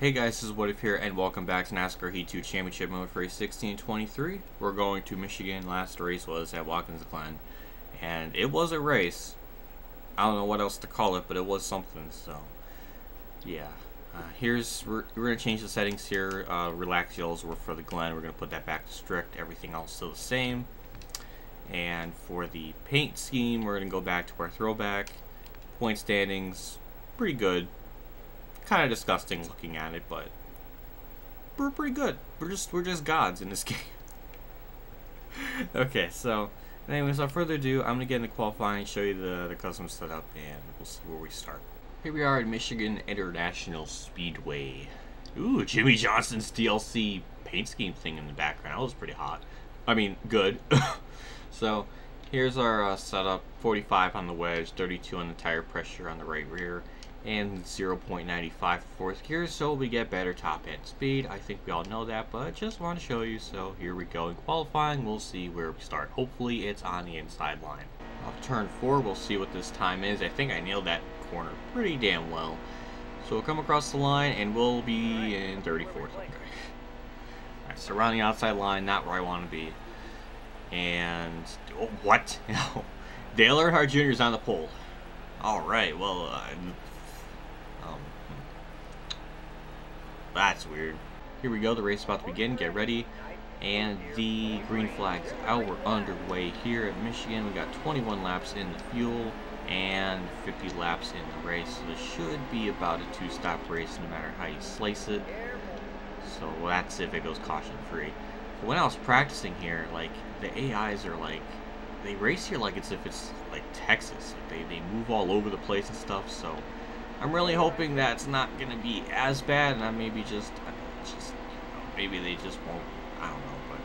Hey guys, this is What If here, and welcome back to NASCAR Heat 2 Championship mode for race 1623. We're going to Michigan. Last race was at Watkins Glen, and it was a race. I don't know what else to call it, but it was something. So, yeah. We're going to change the settings here. Relax yells were for the Glen. We're going to put that back to strict. Everything else still the same. And for the paint scheme, we're going to go back to our throwback. Point standings, pretty good. Kind of disgusting looking at it, but we're pretty good. We're just gods in this game. Okay, so anyway, without further ado, I'm gonna get into qualifying, show you the custom setup, and we'll see where we start. Here we are at Michigan International Speedway. Ooh, Jimmie Johnson's DLC paint scheme thing in the background. That was pretty hot. I mean, good. So here's our setup: 45 on the wedge, 32 on the tire pressure on the right rear, and 0.95 for fourth gear, so we get better top end speed. I think we all know that, but just want to show you. So here we go in qualifying. We'll see where we start. Hopefully it's on the inside line. Off turn 4, we'll see what this time is. I think I nailed that corner pretty damn well. So we'll come across the line and we'll be in 34th. Okay. Alright, so around the outside line, not where I want to be. And oh, what? Dale Earnhardt Jr. is on the pole. Alright, well, that's weird. Here we go, the race is about to begin. Get ready, and the green flag's out. We're underway here at Michigan. We got 21 laps in the fuel and 50 laps in the race, so this should be about a two-stop race no matter how you slice it. So that's if it goes caution free. But when I was practicing here, like, the AIs are like, they race here like it's if it's like Texas. Like, they move all over the place and stuff, so I'm really hoping that's not going to be as bad, and I maybe just you know, maybe they just won't, I don't know, but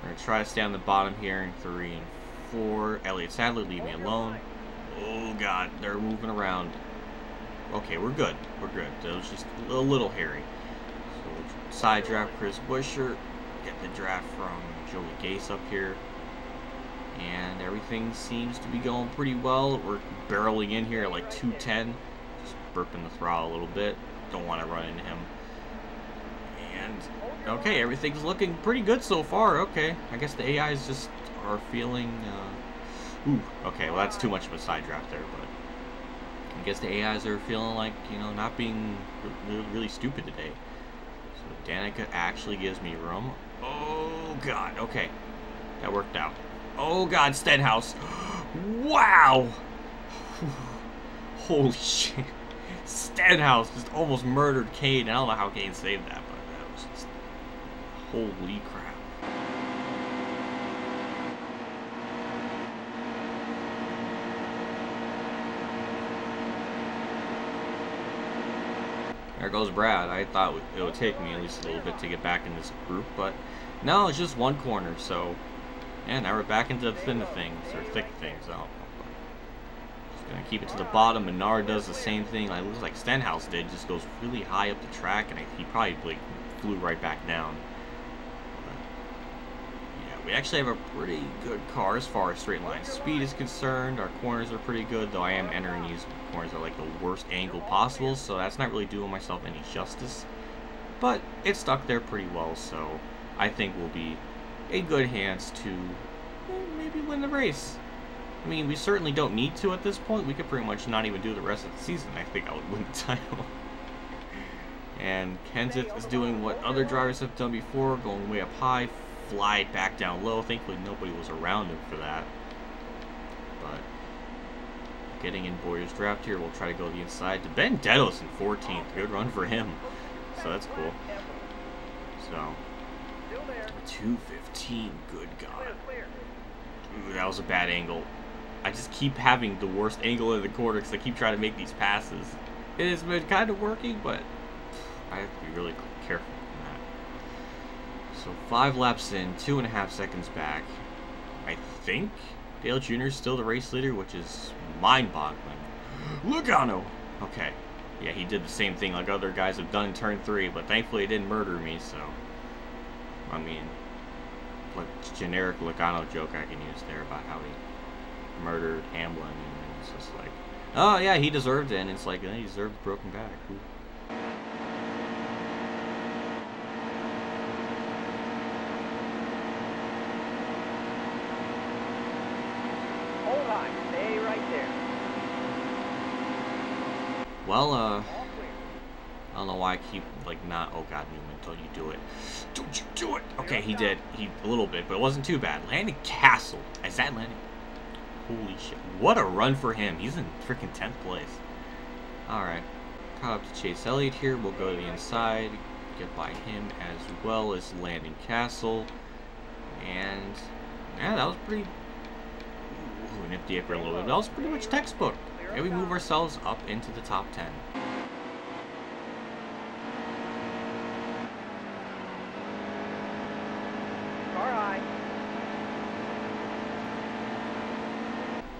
we're going to try to stay on the bottom here in 3 and 4. Elliott Sadler, leave me alone. Oh god, they're moving around. Okay, we're good. We're good. It was just a little hairy. So side draft Chris Buescher, get the draft from Joey Gase up here. And everything seems to be going pretty well. We're barreling in here at like 210. Just burping the throttle a little bit. Don't want to run into him. And, okay, everything's looking pretty good so far. Okay, I guess the AIs just are feeling... ooh, okay, well that's too much of a side draft there, but... I guess the AIs are feeling like, you know, not being really stupid today. So Danica actually gives me room. Oh, God, okay. That worked out. Oh, God, Stenhouse. Wow! Holy shit. Stenhouse just almost murdered Kahne. I don't know how Kahne saved that, but that was just... holy crap. There goes Brad. I thought it would take me at least a little bit to get back in this group, but... no, it's just one corner, so... and now we're back into the thick things. I don't know. Just gonna keep it to the bottom. Menard does the same thing. Like, it looks like Stenhouse did. Just goes really high up the track, and he probably like flew right back down. But, yeah, we actually have a pretty good car as far as straight line speed is concerned. Our corners are pretty good, though I am entering these corners at like the worst angle possible, so that's not really doing myself any justice. But it stuck there pretty well, so I think we'll be in good hands to maybe win the race. I mean, we certainly don't need to at this point. We could pretty much not even do the rest of the season. I think I would win the title. And Kenseth is doing what other drivers have done before, going way up high, fly back down low. Thankfully nobody was around him for that. But getting in Boyer's draft here, we'll try to go to the inside to Ben Dedos in 14th. Good run for him. So that's cool. So 215, good god. Dude, that was a bad angle. I just keep having the worst angle in the corner because I keep trying to make these passes. It has been kind of working, but I have to be really careful on that. So 5 laps in, 2.5 seconds back. I think Dale Jr. is still the race leader, which is mind-boggling. Logano! Okay. Yeah, he did the same thing like other guys have done in turn 3, but thankfully it didn't murder me, so... I mean, like generic Logano joke I can use there about how he murdered Hamlin, and it's just like, oh yeah, he deserved it, and it's like, he deserved a broken back. Ooh. Well, I don't know why I keep, like, not... Oh, God, Newman, don't you do it. Don't you do it! Okay, he did. He, a little bit, but it wasn't too bad. Landon Cassill. Is that Landon? Holy shit. What a run for him. He's in freaking 10th place. Alright. Caught up to Chase Elliott here. We'll go to the inside. Get by him as well as Landon Cassill. And, yeah, that was pretty... Ooh, an empty apron a little bit. That was pretty much textbook. And we move ourselves up into the top 10.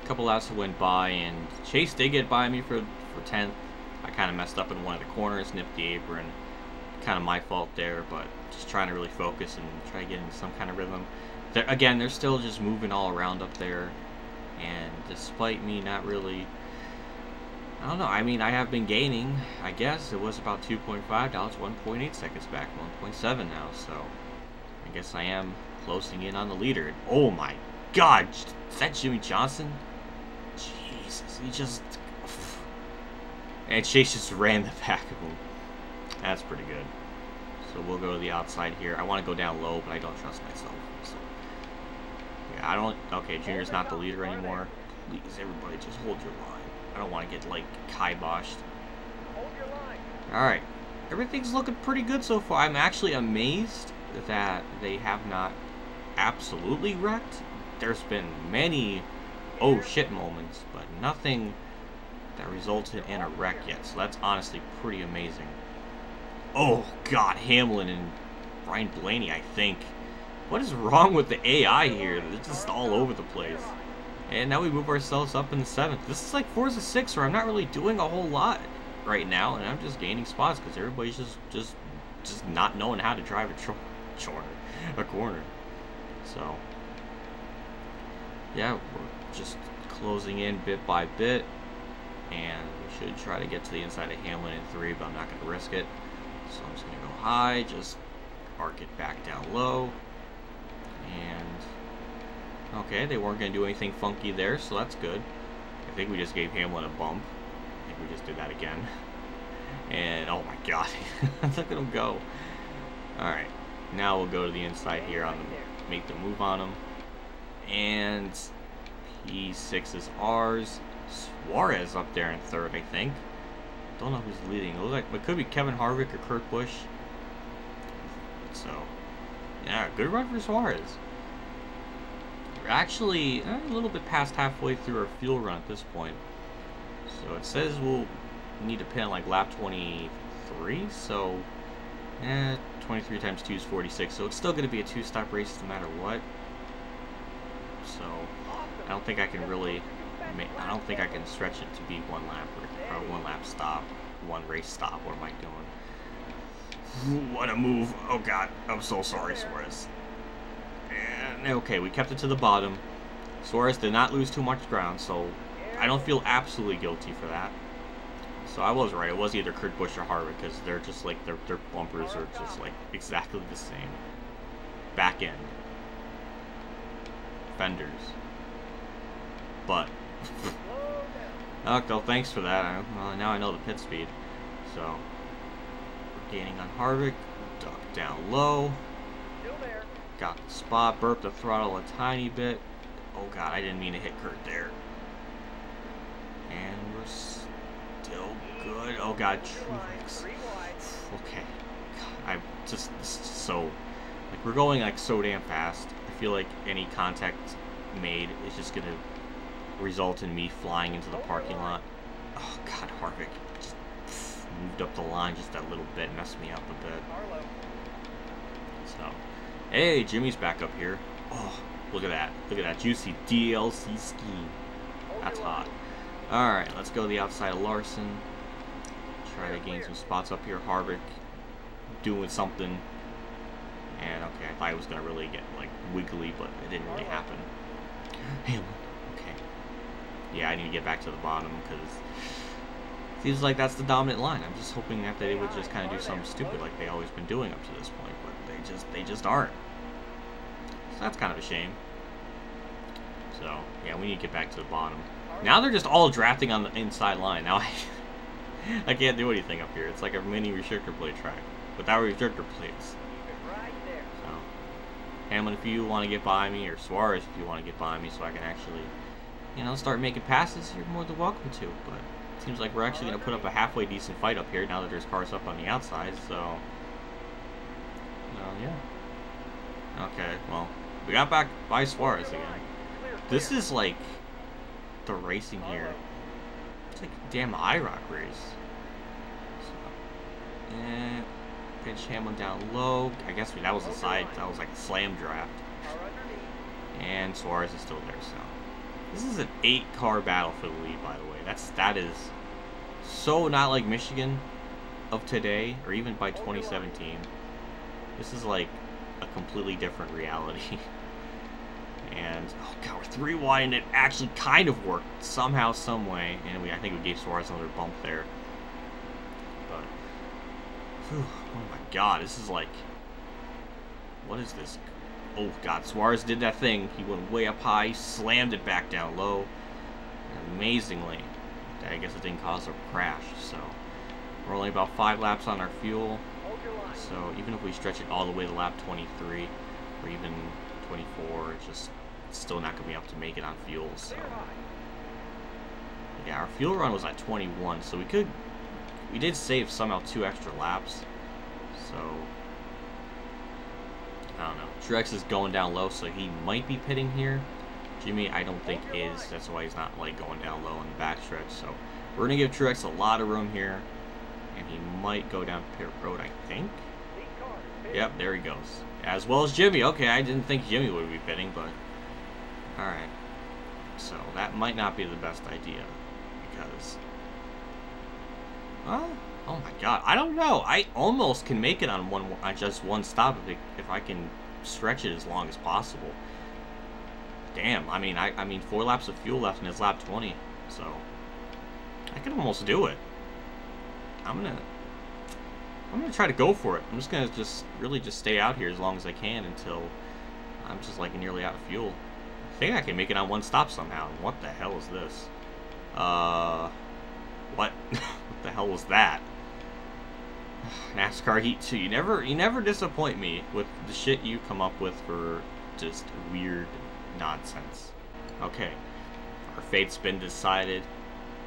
Couple laps went by and Chase did get by me for 10th. I kind of messed up in one of the corners, nipped the apron. Kind of my fault there, but just trying to really focus and try to get into some kind of rhythm. They're, again, they're still just moving all around up there, and despite me not really, I don't know. I mean, I have been gaining. I guess it was about 2.5. Now it's 1.8 seconds back, 1.7 now. So I guess I am closing in on the leader. Oh my God, is that Jimmie Johnson? Jesus, he just... And Chase just ran the back of him. That's pretty good. So we'll go to the outside here. I want to go down low, but I don't trust myself. So. Yeah, I don't... Okay, Junior's not the leader anymore. Please, everybody, just hold your line. I don't want to get, like, kiboshed. Hold your line. Alright. Everything's looking pretty good so far. I'm actually amazed that they have not absolutely wrecked. There's been many... oh shit moments, but nothing that resulted in a wreck yet, so that's honestly pretty amazing. Oh God, Hamlin and Ryan Blaney, I think. What is wrong with the AI here? They're just all over the place. And now we move ourselves up in the 7th. This is like Forza 6, where I'm not really doing a whole lot right now, and I'm just gaining spots because everybody's just not knowing how to drive a corner. So, yeah, we're just closing in bit by bit, and we should try to get to the inside of Hamlin in 3, but I'm not going to risk it. So I'm just going to go high, just arc it back down low, and okay, they weren't going to do anything funky there, so that's good. I think we just gave Hamlin a bump. I think we just did that again. And oh my God, look at him go. Alright, now we'll go to the inside here, on the, make the move on him. And P6 is ours. Suarez up there in 3rd, I think. Don't know who's leading. It looks like it could be Kevin Harvick or Kurt Busch. So, yeah, good run for Suarez. We're actually a little bit past halfway through our fuel run at this point. So it says we'll need to pin like lap 23. So, 23 times 2 is 46. So it's still going to be a two-stop race no matter what. So I don't think I can really, I don't think I can stretch it to be one lap or one lap stop, one race stop. What am I doing? What a move! Oh God, I'm so sorry, Suarez. And okay, we kept it to the bottom. Suarez did not lose too much ground, so I don't feel absolutely guilty for that. So I was right. It was either Kurt Busch or Harvick because they're just like their bumpers are just like exactly the same. Back end. Fenders. But oh, thanks for that. Well, now I know the pit speed. So we're gaining on Harvick. Duck down low. Got the spot. Burped the throttle a tiny bit. Oh God, I didn't mean to hit Kurt there. And we're still good. Oh God, Truex. Okay. God, I'm just so like we're going like so damn fast. I feel like any contact made is just gonna result in me flying into the parking lot. Oh God, Harvick just moved up the line just that little bit, messed me up a bit. So, hey, Jimmy's back up here. Oh, look at that juicy DLC scheme. That's hot. All right, let's go to the outside of Larson. Try to gain some spots up here. Harvick doing something. And okay, I thought it was gonna really get like wiggly, but it didn't really happen. Hamlin, okay. Yeah, I need to get back to the bottom because it seems like that's the dominant line. I'm just hoping that they would just kind of do something stupid like they always been doing up to this point, but they just aren't. So that's kind of a shame. So yeah, we need to get back to the bottom. Now they're just all drafting on the inside line. Now I can't do anything up here. It's like a mini restrictor plate track without restrictor plates. So, Hamlin, if you want to get by me, or Suarez, if you want to get by me, so I can actually, you know, start making passes, you're more than welcome to. But it seems like we're actually going to put up a halfway decent fight up here now that there's cars up on the outside. So, yeah. Okay, well, we got back by Suarez again. This is like the racing here. It's like a damn IROC race. So, and pinch Hamlin down low. I guess that was a side. That was like a slam draft. And Suarez is still there. So this is an 8-car battle for the lead. By the way, that is so not like Michigan of today, or even by 2017. This is like a completely different reality. And oh god, we're 3 wide, and it actually kind of worked somehow, some way. And I think we gave Suarez another bump there. But whew, oh my god, this is like, what is this? Oh god, Suarez did that thing. He went way up high, he slammed it back down low. And amazingly, I guess it didn't cause a crash. So we're only about 5 laps on our fuel. So even if we stretch it all the way to lap 23 or even 24, it's just still not going to be able to make it on fuel. So yeah, our fuel run was at 21, so we did save somehow 2 extra laps. So I don't know. Truex is going down low, so he might be pitting here. Jimmy, I don't think is. That's why he's not like going down low in the back stretch. So we're gonna give Truex a lot of room here, and he might go down pit road, I think. Yep, there he goes. As well as Jimmy. Okay, I didn't think Jimmy would be pitting, but alright. So that might not be the best idea, because oh my god, I don't know. I almost can make it on just one stop if I can stretch it as long as possible. Damn, I mean 4 laps of fuel left, and it's lap 20, so I can almost do it. I'm gonna try to go for it. I'm just gonna really just stay out here as long as I can until I'm just like nearly out of fuel. I think I can make it on 1 stop somehow. What the hell is this? What? What the hell was that? NASCAR Heat 2. You never disappoint me with the shit you come up with for just weird nonsense. Okay, our fate's been decided.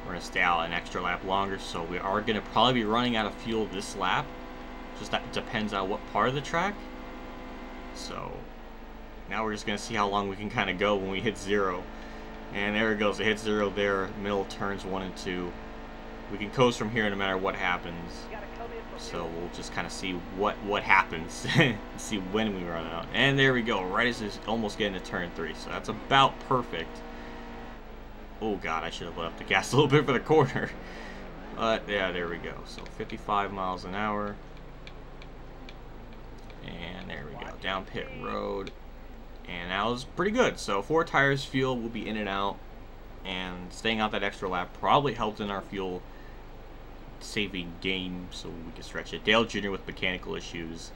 We're going to stay out an extra lap longer, so we are going to probably be running out of fuel this lap. Just that depends on what part of the track. So now we're just going to see how long we can kind of go when we hit 0. And there it goes. It hits 0 there. Middle turns 1 and 2. We can coast from here no matter what happens. So we'll just kind of see what happens. See when we run out. And there we go. Right as it's almost getting to turn 3. So that's about perfect. Oh god, I should have let up the gas a little bit for the corner. But yeah, there we go. So 55 miles an hour. And there we go. Down pit road. And that was pretty good. So 4 tires, fuel will be in and out. And staying out that extra lap probably helped in our fuel saving game, so we could stretch it. Dale Jr. with mechanical issues.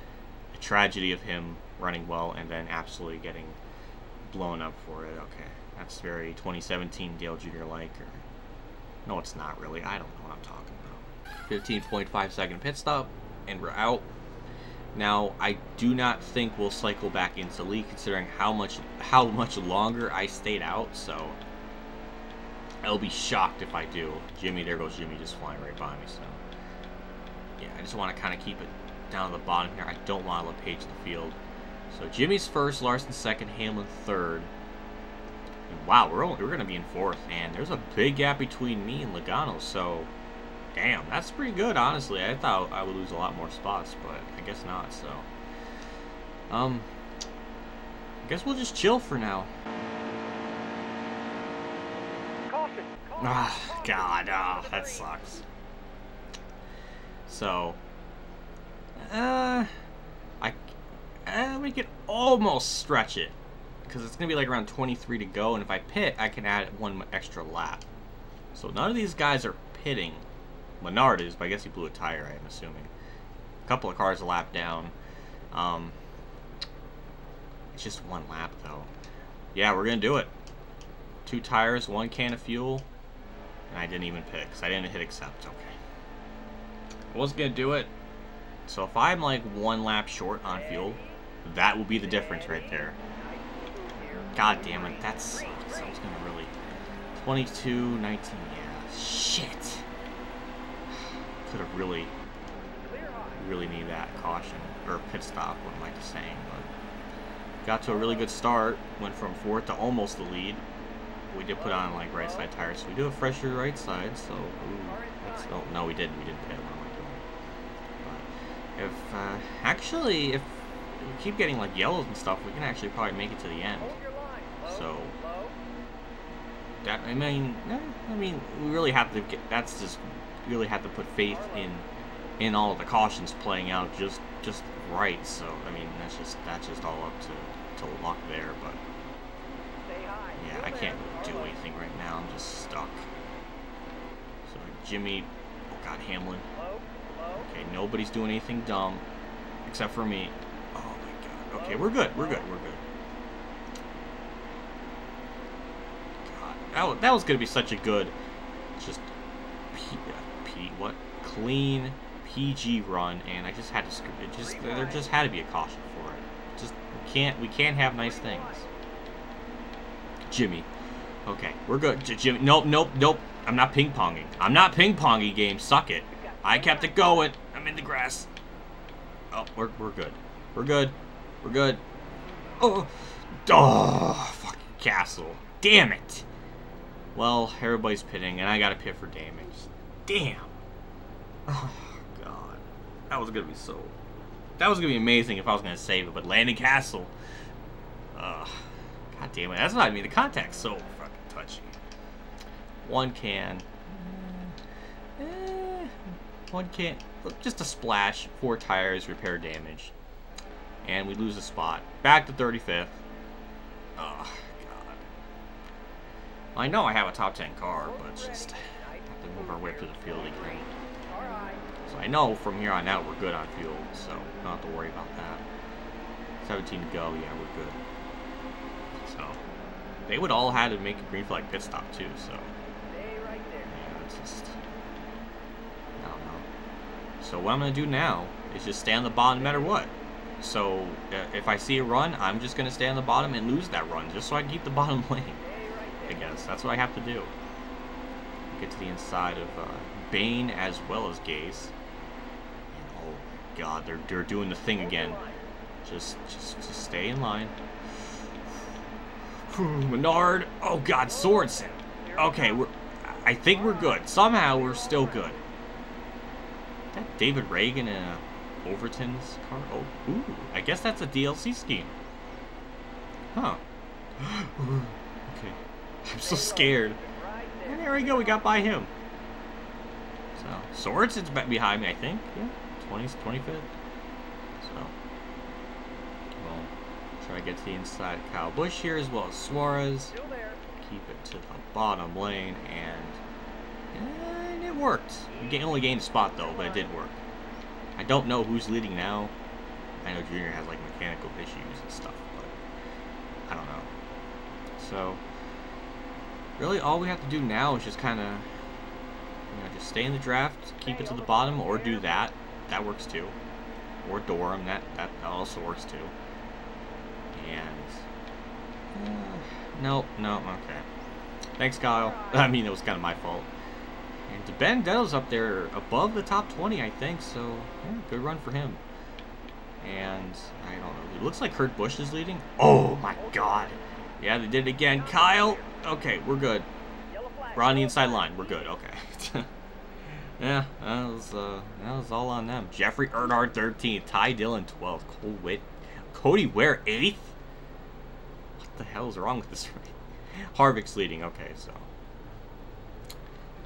A tragedy of him running well and then absolutely getting blown up for it. Okay. That's very 2017 Dale Jr. like, or no, it's not really. I don't know what I'm talking about. 15.5 second pit stop, and we're out. Now, I do not think we'll cycle back into lead, considering how much longer I stayed out. So I'll be shocked if I do. Jimmy, there goes Jimmy, just flying right by me. So yeah, I just want to kind of keep it down at the bottom here. I don't want to LePage the field. So Jimmy's first, Larson second, Hamlin third. Wow, we're going to be in 4th, and there's a big gap between me and Logano, so damn, that's pretty good, honestly. I thought I would lose a lot more spots, but I guess not, so I guess we'll just chill for now. Ah, god, that sucks. So, we could almost stretch it, because it's going to be like around 23 to go, and if I pit, I can add 1 extra lap. So none of these guys are pitting. Menard is, but I guess he blew a tire, I'm assuming. A couple of cars a lap down. It's just 1 lap, though. Yeah, we're going to do it. 2 tires, 1 can of fuel, and I didn't even pit, because I didn't hit accept. Okay. I wasn't going to do it. So if I'm like one lap short on fuel, that will be the difference right there. God damn it, that sucks. I was going to really... 22, 19, yeah. Shit. Could have really needed that caution. Or pit stop, what am I just saying? But got to a really good start. Went from fourth to almost the lead. We did put on like right side tires, so we do have fresher right side. So oh, no, we didn't. We didn't pit. What am I doing? But if actually, if we keep getting like yellows and stuff, we can actually probably make it to the end. So that I mean, we really have to get. That's just really have to put faith in all of the cautions playing out just right. So I mean, that's just all up to luck there, but. Yeah, I can't do anything right now. I'm just stuck. So Jimmie, oh God, Hamlin. Okay, nobody's doing anything dumb except for me. Oh my God. Okay, we're good. We're good. We're good. God, that was gonna be such a good, just clean PG run, and I just had to screw it. Just there just had to be a caution for it. Just we can't have nice things. Jimmie. Okay, we're good. Jimmie. Nope, nope, nope. I'm not ping-ponging. I'm not ping-ponging, game. Suck it. I kept it going. I'm in the grass. Oh, we're good. We're good. We're good. Oh. Oh, fucking Cassill. Damn it. Well, everybody's pitting, and I got to pit for damage. Damn. Oh, God. That was going to be so... That was going to be amazing if I was going to save it, but Landon Cassill. Ugh. God damn it, that's not even the contact, so fucking touchy. One can, just a splash, 4 tires, repair damage. And we lose a spot. Back to 35th. Oh, God. I know I have a top 10 car, but it's just, I have to move our way through the field again. So I know from here on out we're good on fuel, so don't have to worry about that. 17 to go, yeah, we're good. So they would all have to make a green flag pit stop too, so yeah, it's just I don't know. So what I'm gonna do now is just stay on the bottom no matter what. So if I see a run, I'm just gonna stay on the bottom and lose that run just so I can keep the bottom lane. I guess that's what I have to do. Get to the inside of Bain as well as Gase. Oh my God, they're doing the thing again. Just stay in line. Menard, oh God, Sorensen. Okay, I think we're good. Somehow we're still good. That David Reagan in Overton's car. Oh, ooh, I guess that's a DLC scheme, huh? Okay, I'm so scared. And there we go, we got by him. So Sorensen's back behind me, I think. Yeah, 25th. So. Try to get to the inside of Kyle Busch here as well as Suarez. Keep it to the bottom lane, and it worked. We only gained a spot though, but it did work. I don't know who's leading now. I know Junior has like mechanical issues and stuff, but I don't know. So really, all we have to do now is just kind of, you know, just stay in the draft, keep it to the bottom, or do that. That works too. Or Durham. That also works too. And no, okay. Thanks, Kyle. I mean, it was kind of my fault. And Ben Dedos up there above the top 20, I think. So yeah, good run for him. And I don't know. It looks like Kurt Busch is leading. Oh my God! Yeah, they did it again. Kyle. Okay, we're good. We're on the inside line. We're good. Okay. Yeah, that was all on them. Jeffrey Earnhardt 13th, Ty Dillon 12th, Cole Whitt. Cody Ware 8th? What the hell is wrong with this? Harvick's leading. Okay, so.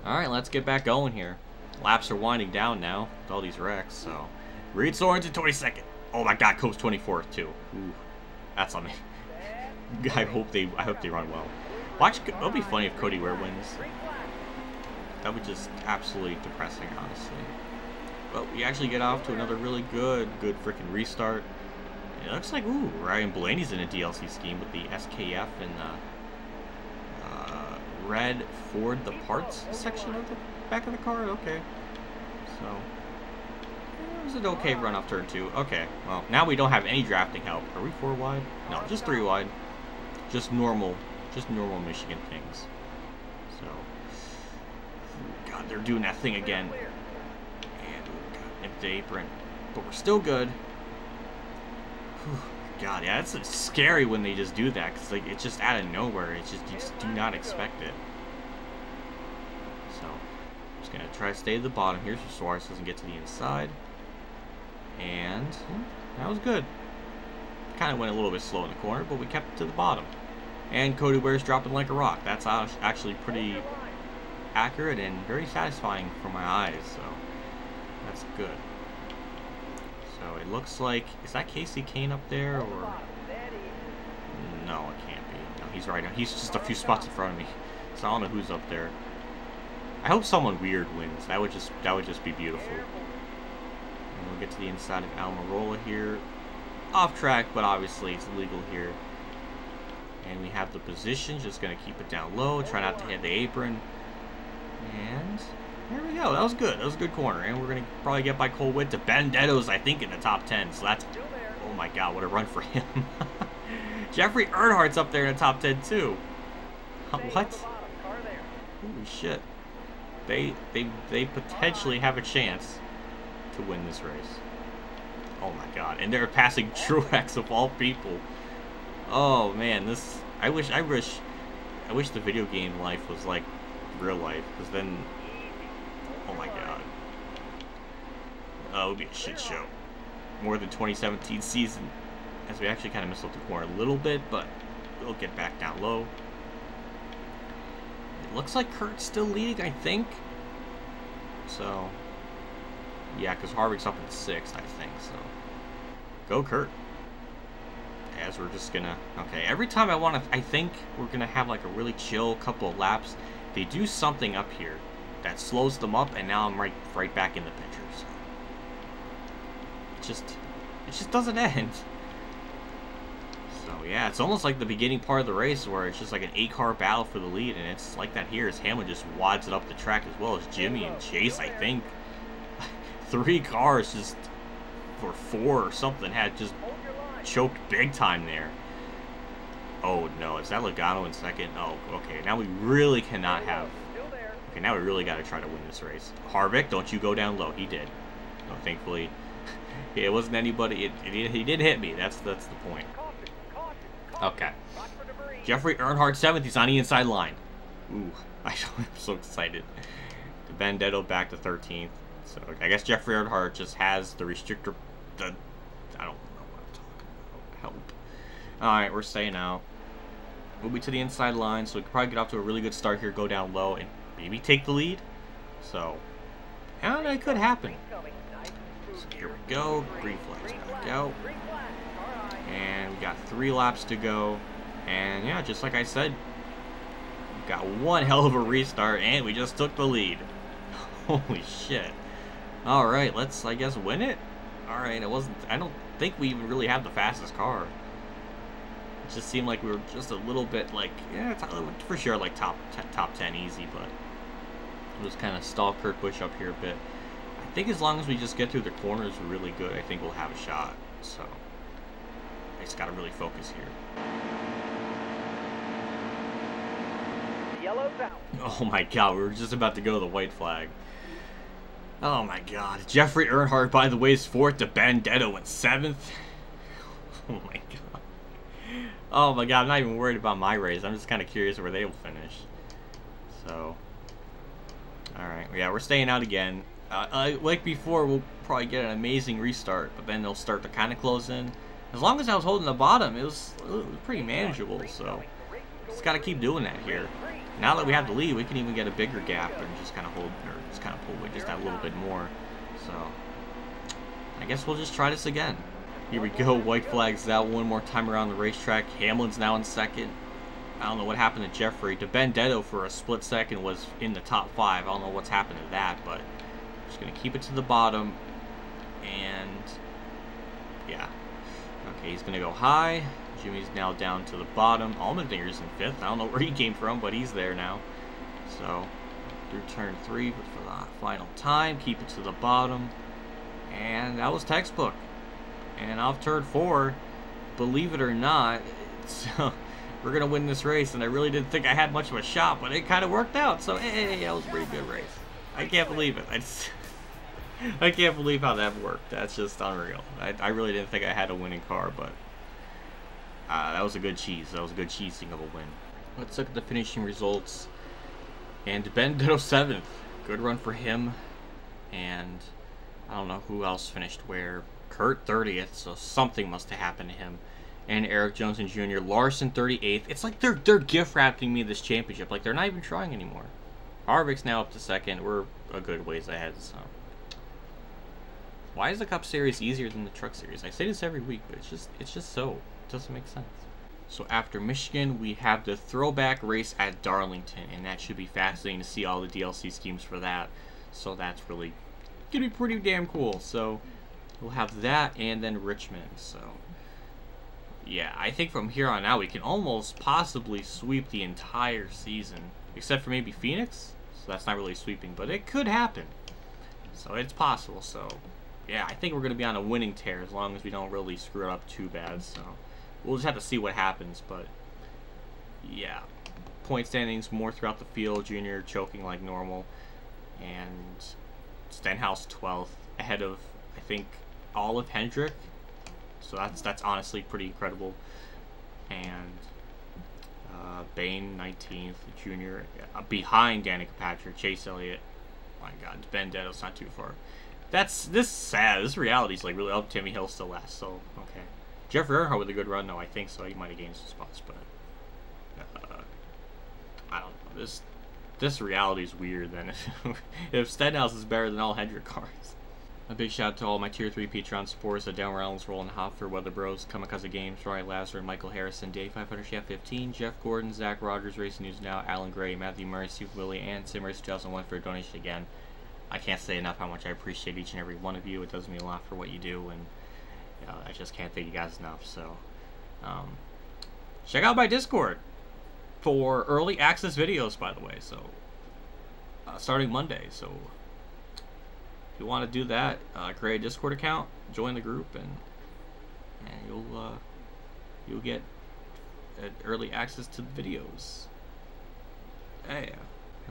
Alright, let's get back going here. Laps are winding down now with all these wrecks, so. Reed Sorensen 22nd. Oh my God, Cope's 24th too. Ooh, that's on me. I hope they run well. Watch, it'll be funny if Cody Ware wins. That would just absolutely depressing, honestly. But we actually get off to another really good freaking restart. It looks like, ooh, Ryan Blaney's in a DLC scheme with the SKF and the red Ford, the parts section of the back of the car. Okay. So, It was an okay run off turn two. Okay, well, now we don't have any drafting help. Are we 4 wide? No, just 3 wide. Just normal Michigan things. So, God, they're doing that thing again. And nipped the apron, but we're still good. Whew, God, yeah, it's scary when they just do that, because like, it's just out of nowhere. It's just, you just do not expect it. So, I'm just going to try to stay at the bottom here so Suarez doesn't get to the inside. And that was good. Kind of went a little bit slow in the corner, but we kept it to the bottom. And Cody Ware's dropping like a rock. That's actually pretty accurate and very satisfying for my eyes, so that's good. So it looks like, is that Kasey Kahne up there, or? No, it can't be. No, he's right now. He's just a few spots in front of me, so I don't know who's up there. I hope someone weird wins. That would just be beautiful. And we'll get to the inside of Almirola here. Off track, but obviously it's legal here. And we have the position, just going to keep it down low, try not to hit the apron. And there we go. That was good. That was a good corner. And we're going to probably get by Cole Whitt to Ben Dedos, I think, in the top 10. So that's, oh my God, what a run for him. Jeffrey Earnhardt's up there in the top 10 too. What? Holy shit. They potentially have a chance to win this race. Oh my God. And they're passing Truex of all people. Oh man, this, I wish the video game life was like real life, because then, oh my God, it would be a shit show. More than 2017 season, as we actually kind of messed up the corner a little bit, but we'll get back down low. It looks like Kurt's still leading, I think. So, yeah, because Harvick's up in 6th, I think, so. Go Kurt. As we're just gonna, okay, every time I want to, I think we're gonna have like a really chill couple of laps, they do something up here that slows them up, and now I'm right back in the picture. So it just doesn't end. So yeah, it's almost like the beginning part of the race where it's just like an 8-car battle for the lead, and it's like that here as Hamlin just wads it up the track, as well as Jimmy and Chase, I think. 3 cars just, or 4 or something, had just choked big time there. Oh no, is that Logano in 2nd? Oh, okay, now we really cannot have, okay, now we really got to try to win this race. Harvick, don't you go down low. He did. No, thankfully it wasn't anybody. He did hit me. That's the point. Okay, Jeffrey Earnhardt 7th. He's on the inside line. Ooh, I'm so excited. Ben Dedos back to 13th. So I guess Jeffrey Earnhardt just has the restrictor, the, I don't, help. Alright, we're staying out. We'll be to the inside line, so we could probably get off to a really good start here, go down low, and maybe take the lead. So, I don't know, it could happen. So here we go. Green flag's back out. And we got 3 laps to go. And yeah, just like I said, we got one hell of a restart, and we just took the lead. Holy shit. Alright, let's, I guess, win it? Alright, it wasn't, I don't think we even really had the fastest car. It just seemed like we were just a little bit like, yeah, for sure, like top 10 easy, but it was kind of stall Kurt Busch up here a bit. I think as long as we just get through the corners really good, I think we'll have a shot. So I just got to really focus here. Yellow's out. Oh my God, we were just about to go to the white flag. Oh my God, Jeffrey Earnhardt, by the way, is 4th to Ben Dedos in 7th. Oh my God. Oh my God, I'm not even worried about my race. I'm just kind of curious where they will finish. So, alright, yeah, we're staying out again. Like before, we'll probably get an amazing restart, but then they'll start to kind of close in. As long as I was holding the bottom, it was pretty manageable, so just got to keep doing that here. Now that we have the lead, we can even get a bigger gap and just kind of hold, or just kind of pull away just that little bit more. So, I guess we'll just try this again. Here we go, white flags out one more time around the racetrack. Hamlin's now in 2nd. I don't know what happened to Jeffrey. To Ben Dedos for a split second was in the top 5. I don't know what's happened to that, but I'm just going to keep it to the bottom. And, yeah. Okay, he's going to go high. Jimmy's now down to the bottom. Allmendinger's in 5th. I don't know where he came from, but he's there now. So, through turn 3, but for the final time, keep it to the bottom. and that was textbook. And off turn 4, believe it or not, so we're gonna win this race, and I really didn't think I had much of a shot, but it kind of worked out. So hey, that was a pretty good race. I can't believe it. I can't believe how that worked. That's just unreal. I really didn't think I had a winning car, but that was a good cheese. That was a good cheesing of a win. Let's look at the finishing results. And Ben Dedos 7th. Good run for him. And I don't know who else finished where. Kurt 30th, so something must have happened to him. And Eric Johnson Jr. Larson 38th. It's like they're gift wrapping me this championship. Like they're not even trying anymore. Harvick's now up to 2nd. We're a good ways ahead, so. Why is the Cup Series easier than the Truck Series? I say this every week, but it's just so. It doesn't make sense. So after Michigan, we have the throwback race at Darlington, and that should be fascinating to see all the DLC schemes for that. So that's really gonna be pretty damn cool. So we'll have that and then Richmond. So yeah, I think from here on out we can almost possibly sweep the entire season, except for maybe Phoenix. So that's not really sweeping, but it could happen. So it's possible. So yeah, I think we're gonna be on a winning tear as long as we don't really screw it up too bad. So we'll just have to see what happens, but yeah, point standings more throughout the field. Junior choking like normal, and Stenhouse 12th ahead of I think all of Hendrick. So that's honestly pretty incredible. And Bain 19th, Junior behind Danica Patrick, Chase Elliott. Oh my God, Ben Dedos not too far. This is sad. This reality's like really up. Timmy Hill still last, so okay. Jeffrey Earnhardt with a good run, though, I think, so he might have gained some spots, but I don't know. This reality is weird, then, if Stenhouse is better than all Hendrick cars. A big shout out to all my Tier 3 Patreon supporters, the Down Reynolds, Roland Hopfer, Weather Bros, Kamikaze Games, Rory Lazar, Michael Harrison, Dave 500, Chef 15, Jeff Gordon, Zach Rogers, Racing News Now, Alan Gray, Matthew Murray, Steve Willie, and Simmers 2001 for a donation again. I can't say enough how much I appreciate each and every one of you. It does mean a lot for what you do, and I just can't thank you guys enough. So check out my Discord for early access videos, by the way, so starting Monday. So if you want to do that, create a Discord account, join the group, and you'll get early access to the videos. Hey,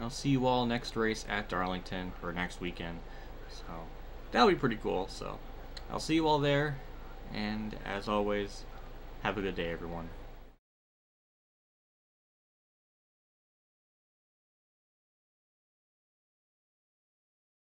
I'll see you all next race at Darlington, or next weekend, so that'll be pretty cool. So I'll see you all there. And as always, have a good day, everyone.